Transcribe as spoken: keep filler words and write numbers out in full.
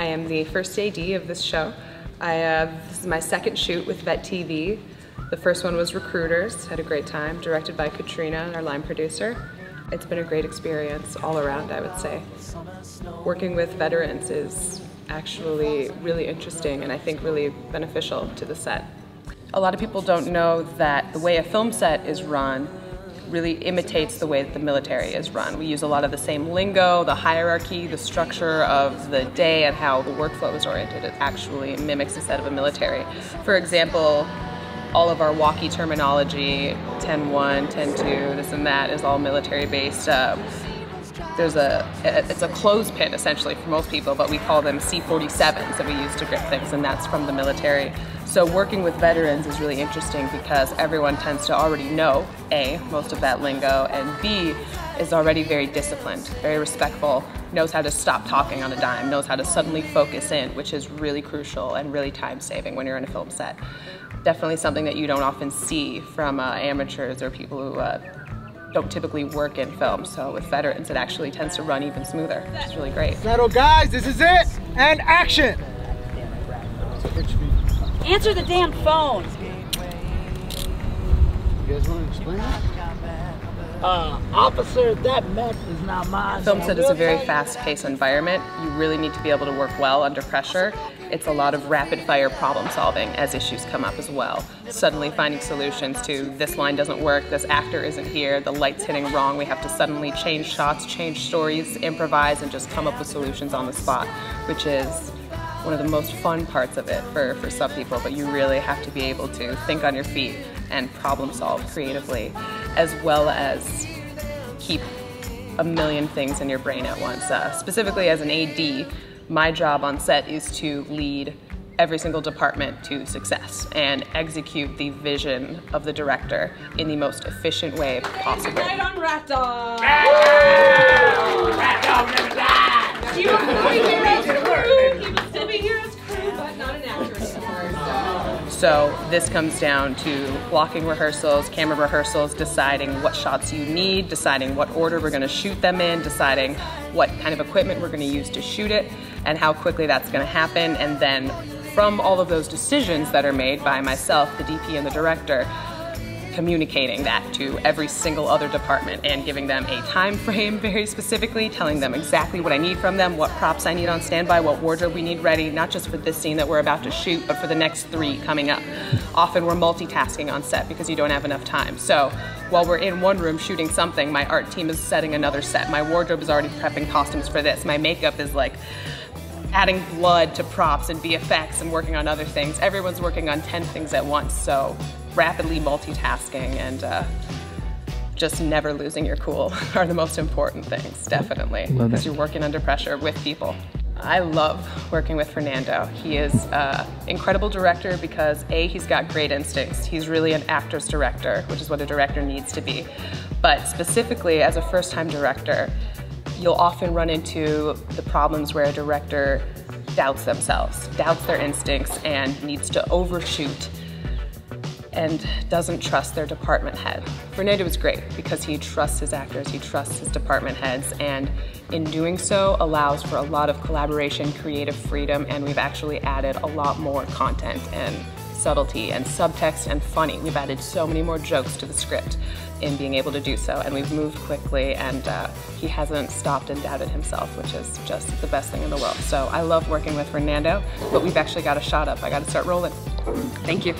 I am the first A D of this show. I have, this is my second shoot with Vet T V. The first one was Recruiters, had a great time, directed by Katrina, our line producer. It's been a great experience all around, I would say. Working with veterans is actually really interesting and I think really beneficial to the set. A lot of people don't know that the way a film set is run really imitates the way that the military is run. We use a lot of the same lingo, the hierarchy, the structure of the day and how the workflow is oriented. It actually mimics the set of a military. For example, all of our walkie terminology, ten one, ten two, this and that, is all military based. Uh, there's a, it's a clothespin essentially for most people, but we call them C forty-sevens that we use to grip things, and that's from the military. So working with veterans is really interesting because everyone tends to already know, A, most of that lingo, and B, is already very disciplined, very respectful, knows how to stop talking on a dime, knows how to suddenly focus in, which is really crucial and really time-saving when you're in a film set. Definitely something that you don't often see from uh, amateurs or people who uh, don't typically work in film. So with veterans, it actually tends to run even smoother, which is really great. Settle, guys, this is it, and action! Answer the damn phone. You guys want to explain that? Uh, officer, that mess is not mine. Film set is a very fast-paced environment. You really need to be able to work well under pressure. It's a lot of rapid-fire problem-solving as issues come up as well. Suddenly finding solutions to this line doesn't work, this actor isn't here, the light's hitting wrong, we have to suddenly change shots, change stories, improvise, and just come up with solutions on the spot, which is one of the most fun parts of it for, for some people, but you really have to be able to think on your feet and problem solve creatively, as well as keep a million things in your brain at once. Uh, specifically as an A D, my job on set is to lead every single department to success and execute the vision of the director in the most efficient way possible. Right on, rat dog! Rat dog never dies! You are going to rat dog! You will still be here as crew, but not an actor anymore, so... So this comes down to blocking rehearsals, camera rehearsals, deciding what shots you need, deciding what order we're going to shoot them in, deciding what kind of equipment we're going to use to shoot it, and how quickly that's going to happen, and then from all of those decisions that are made by myself, the D P, and the director, communicating that to every single other department and giving them a time frame very specifically, telling them exactly what I need from them, what props I need on standby, what wardrobe we need ready, not just for this scene that we're about to shoot, but for the next three coming up. Often we're multitasking on set because you don't have enough time. So while we're in one room shooting something, my art team is setting another set. My wardrobe is already prepping costumes for this. My makeup is like adding blood to props and V F X and working on other things. Everyone's working on ten things at once, so rapidly multitasking and uh, just never losing your cool are the most important things, definitely, because you're working under pressure with people. I love working with Fernando. He is an uh, incredible director because A, he's got great instincts. He's really an actor's director, which is what a director needs to be. But specifically as a first-time director, you'll often run into the problems where a director doubts themselves, doubts their instincts, and needs to overshoot and doesn't trust their department head. Fernando is great because he trusts his actors, he trusts his department heads, and in doing so allows for a lot of collaboration, creative freedom, and we've actually added a lot more content and subtlety and subtext and funny. We've added so many more jokes to the script in being able to do so, and we've moved quickly, and uh, he hasn't stopped and doubted himself, which is just the best thing in the world. So I love working with Fernando, but we've actually got a shot up. I gotta start rolling. Thank you.